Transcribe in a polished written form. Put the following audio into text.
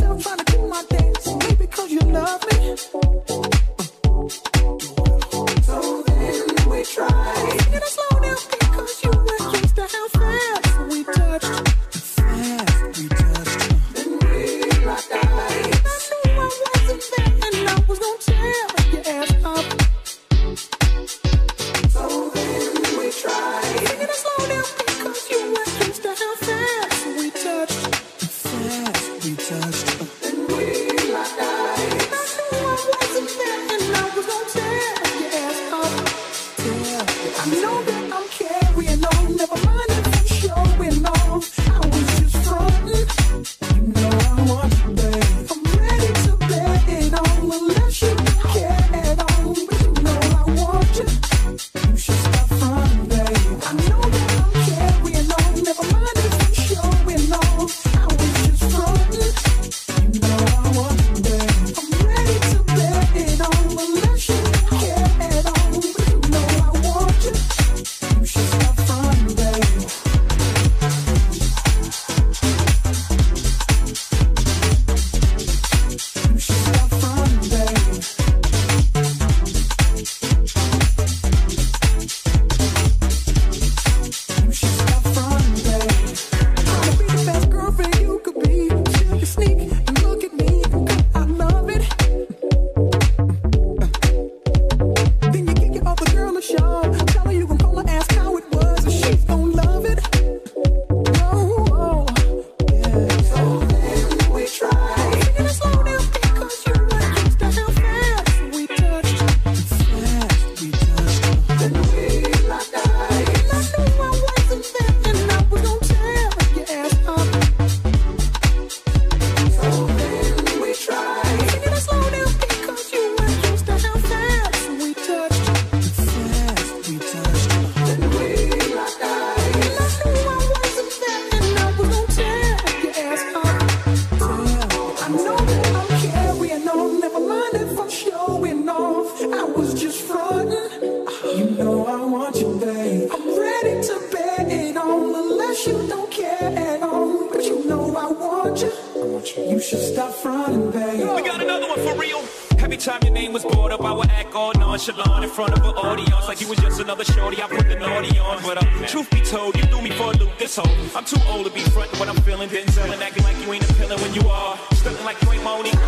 still trying to do my dance, maybe because you love me. So then we tried. Take it slow down because you were used to how fast we touched. I'm too old to be frontin' when I'm feelin', then sellin', actin' like you ain't a pillin' when you are. Stuntin' like you ain't Moni.